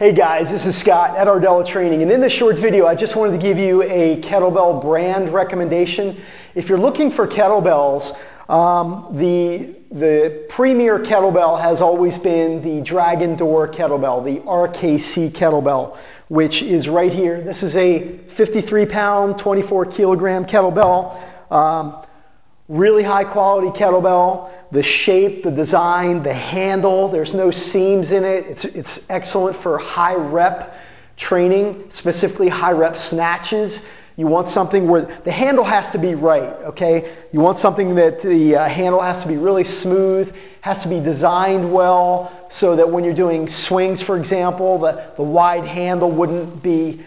Hey guys, this is Scott at Rdella Training, and in this short video I just wanted to give you a kettlebell brand recommendation. If you're looking for kettlebells, the premier kettlebell has always been the Dragon Door kettlebell, the RKC kettlebell, which is right here. This is a 53 pound, 24 kilogram kettlebell. Really high quality kettlebell. The shape, the design, the handle, there's no seams in it. It's excellent for high rep training, specifically high rep snatches. You want something where the handle has to be right, okay? You want something that the handle has to be really smooth, has to be designed well, so that when you're doing swings, for example, the wide handle wouldn't be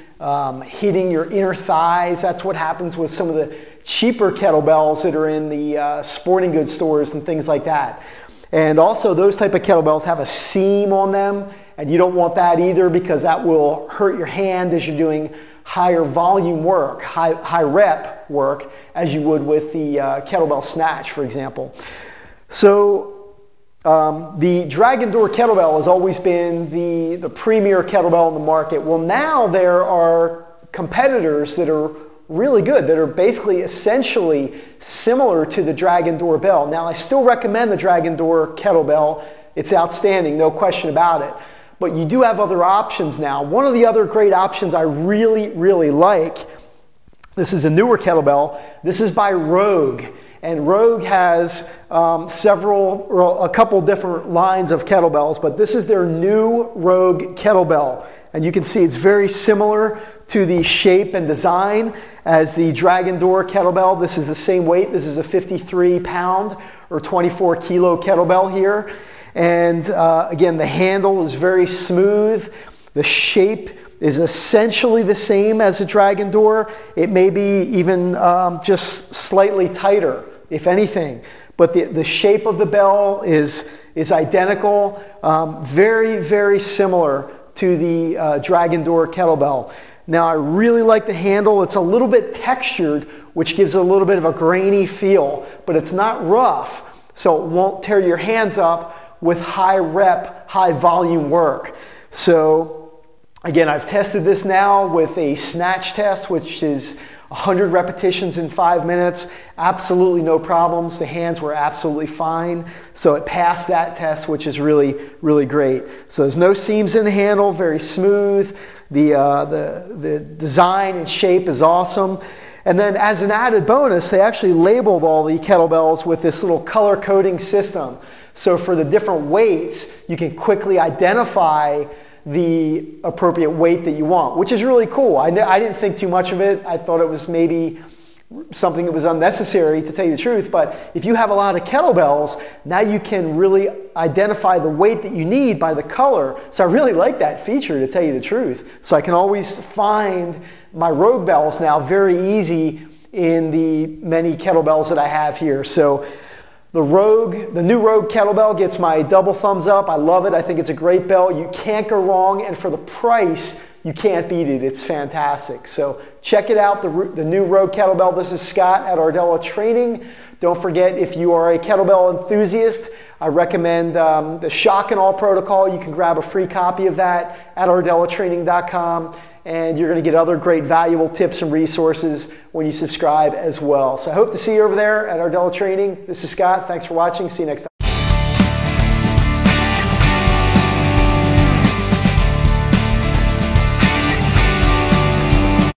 hitting your inner thighs. That's what happens with some of the cheaper kettlebells that are in the sporting goods stores and things like that. And also, those type of kettlebells have a seam on them, and you don't want that either, because that will hurt your hand as you're doing higher volume work, high rep work, as you would with the kettlebell snatch, for example. So the Dragon Door kettlebell has always been the premier kettlebell in the market. Well, now there are competitors that are really good, that are basically essentially similar to the Dragon Door bell. Now, I still recommend the Dragon Door kettlebell. It's outstanding, no question about it. But you do have other options now. One of the other great options I really, really like, this is a newer kettlebell. This is by Rogue. And Rogue has a couple different lines of kettlebells, but this is their new Rogue kettlebell. And you can see it's very similar to the shape and design as the Dragon Door kettlebell. This is the same weight. This is a 53 pound or 24 kilo kettlebell here. And again, the handle is very smooth. The shape is essentially the same as a Dragon Door. It may be even just slightly tighter, if anything. But the shape of the bell is identical, very, very similar to the Dragon Door kettlebell. Now, I really like the handle. It's a little bit textured, which gives it a little bit of a grainy feel, but it's not rough, so it won't tear your hands up with high rep, high volume work. So, again, I've tested this now with a snatch test, which is 100 repetitions in 5 minutes. Absolutely no problems. The hands were absolutely fine. So it passed that test, which is really, really great. So there's no seams in the handle, very smooth. The design and shape is awesome. And then as an added bonus, they actually labeled all the kettlebells with this little color coding system. So for the different weights, you can quickly identify the appropriate weight that you want, which is really cool. I didn't think too much of it. I thought it was maybe something that was unnecessary, to tell you the truth, but if you have a lot of kettlebells, now you can really identify the weight that you need by the color. So I really like that feature, to tell you the truth. So I can always find my Rogue bells now very easy in the many kettlebells that I have here. So the new Rogue kettlebell gets my double thumbs up. I love it. I think it's a great bell. You can't go wrong, and for the price, you can't beat it. It's fantastic. So check it out, the new Rogue kettlebell. This is Scott at Rdella Training. Don't forget, if you are a kettlebell enthusiast, I recommend the Shock and All Protocol. You can grab a free copy of that at RdellaTraining.com. And you're going to get other great valuable tips and resources when you subscribe as well. So I hope to see you over there at Rdella Training. This is Scott. Thanks for watching. See you next time.